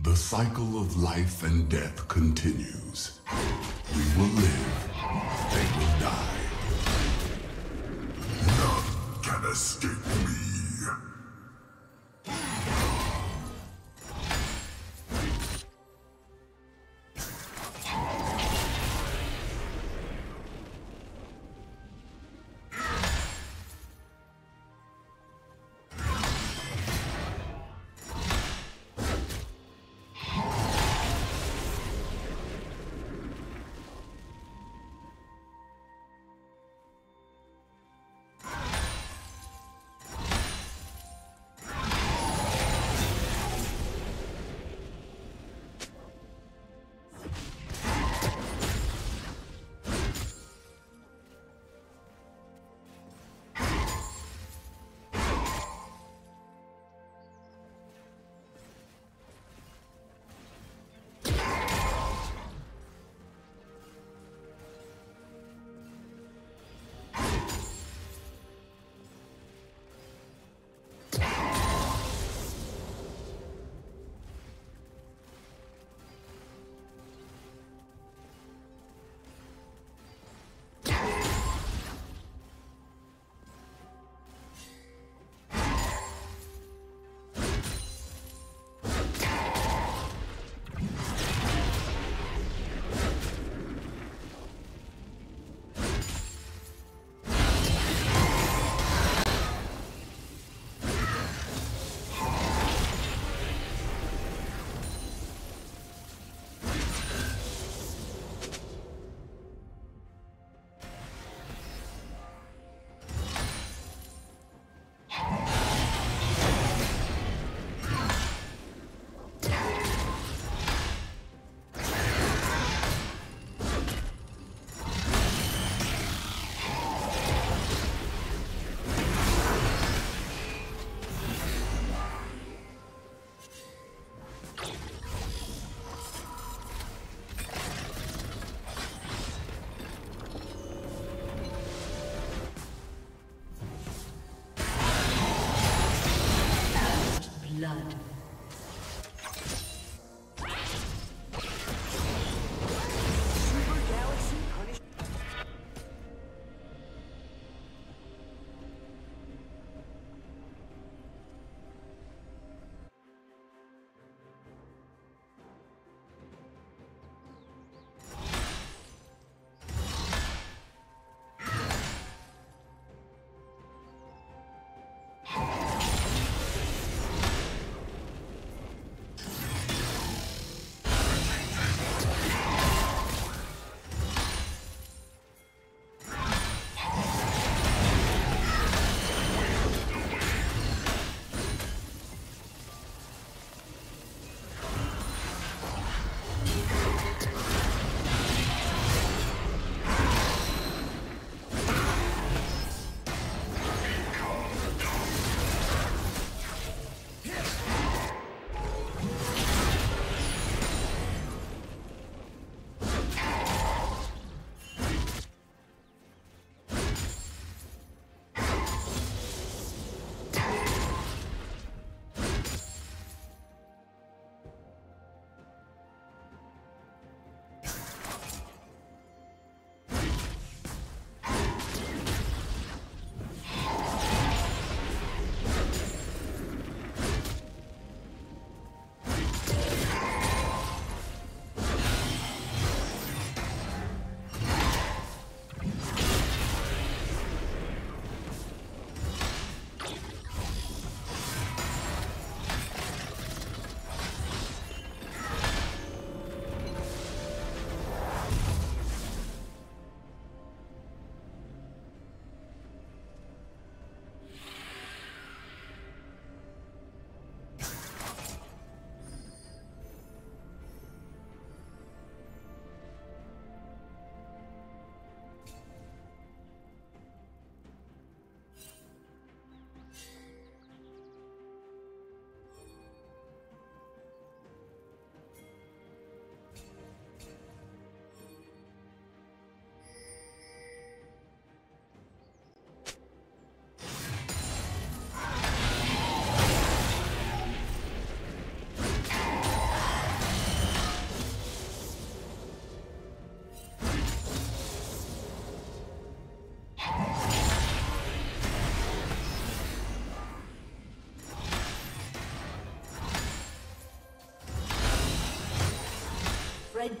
The cycle of life and death continues. We will live, they will die. None can escape me. Red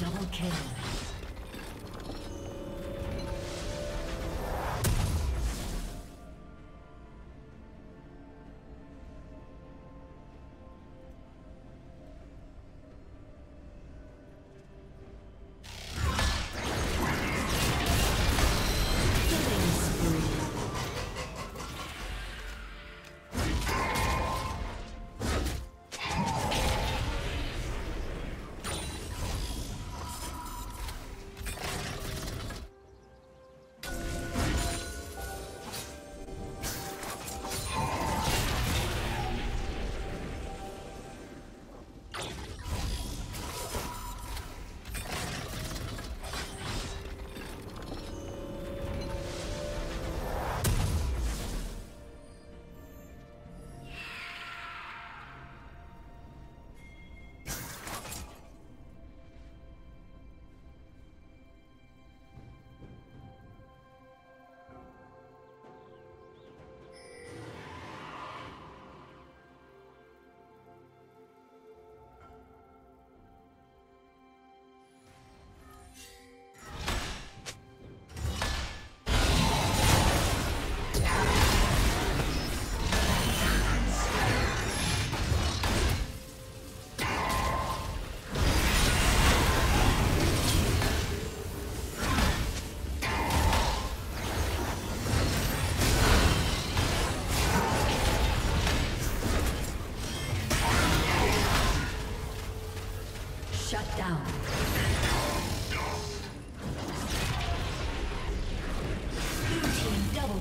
Double kill.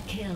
kill.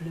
Blue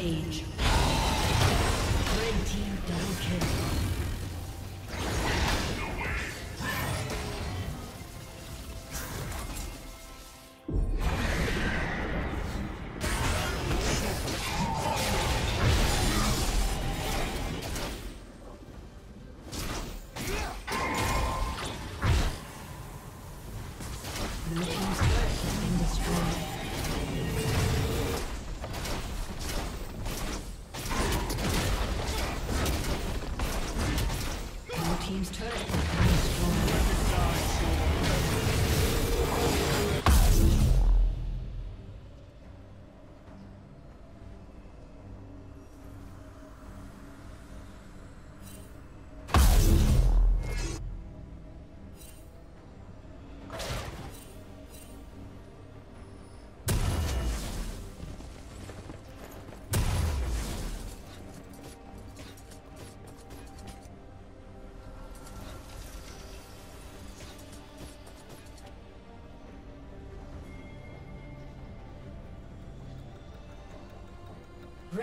Rampage. Red team double kill.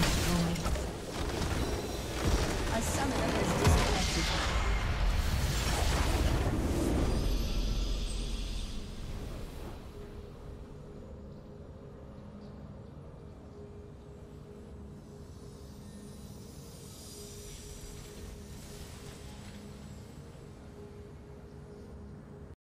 destroyed. A summoner has disappeared.